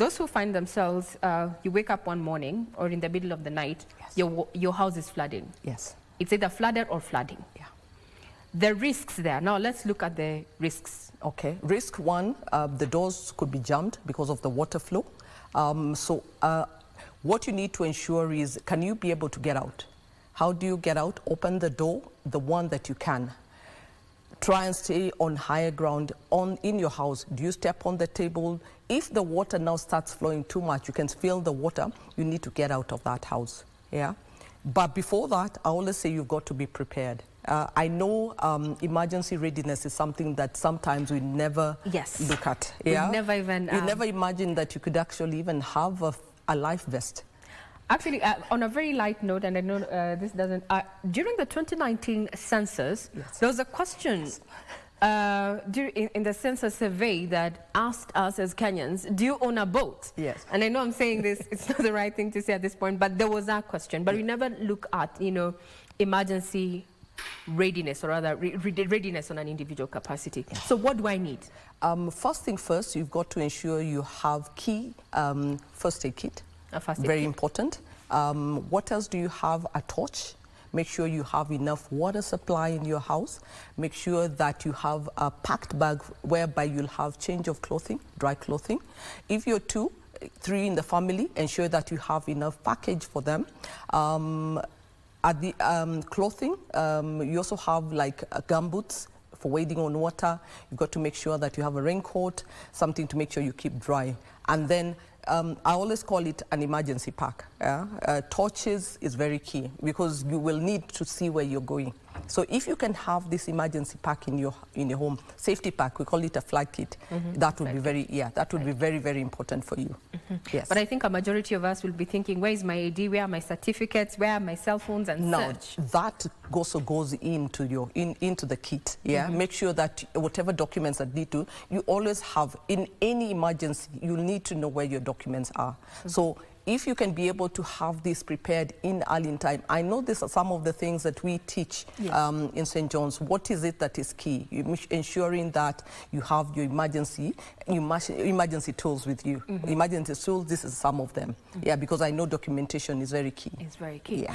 Those who find themselves, you wake up one morning or in the middle of the night, yes, your house is flooding. Yes. It's either flooded or flooding. Yeah. The risks there. Now let's look at the risks. Okay. Risk one, the doors could be jammed because of the water flow. What you need to ensure is, can you be able to get out? How do you get out? Open the door, the one that you can. Try and stay on higher ground in your house. Do you step on the table? If the water now starts flowing too much, you can feel the water, you need to get out of that house. Yeah. But before that, I always say you've got to be prepared. I know emergency readiness is something that sometimes we never look at. Yeah? We never even... You never imagine that you could actually even have a life vest. Actually, on a very light note, and I know this doesn't... during the 2019 census, yes, there was a question in the census survey that asked us as Kenyans, do you own a boat? Yes. And I know I'm saying this, it's not the right thing to say at this point, but there was that question. But we never look at, you know, emergency readiness, or rather readiness on an individual capacity. Yes. So what do I need? First thing first, you've got to ensure you have key first aid kit. Very important. What else do you have? A torch. Make sure you have enough water supply in your house. Make sure that you have a packed bag whereby you'll have change of clothing, dry clothing. If you're 2, 3 in the family, ensure that you have enough package for them. At the clothing, you also have like gumboots for wading on water. You've got to make sure that you have a raincoat, something to make sure you keep dry. And then I always call it an emergency pack. Yeah? Torches is very key because you will need to see where you're going. So if you can have this emergency pack in your home, safety pack, we call it a flag kit. Mm-hmm. That would be very very important for you. Mm-hmm. Yes. But I think a majority of us will be thinking, where is my ID? Where are my certificates? Where are my cell phones and such? That also goes into your into the kit. Yeah. Mm-hmm. Make sure that whatever documents that need to, you always have in any emergency. You need to know where your documents are. Mm-hmm. So if you can be able to have this prepared in early in time. I know these are some of the things that we teach in St. John's. What is it that is key? Ensuring that you have your emergency tools with you. Mm-hmm. Emergency tools, this is some of them. Mm-hmm. Yeah, because I know documentation is very key. It's very key. Yeah.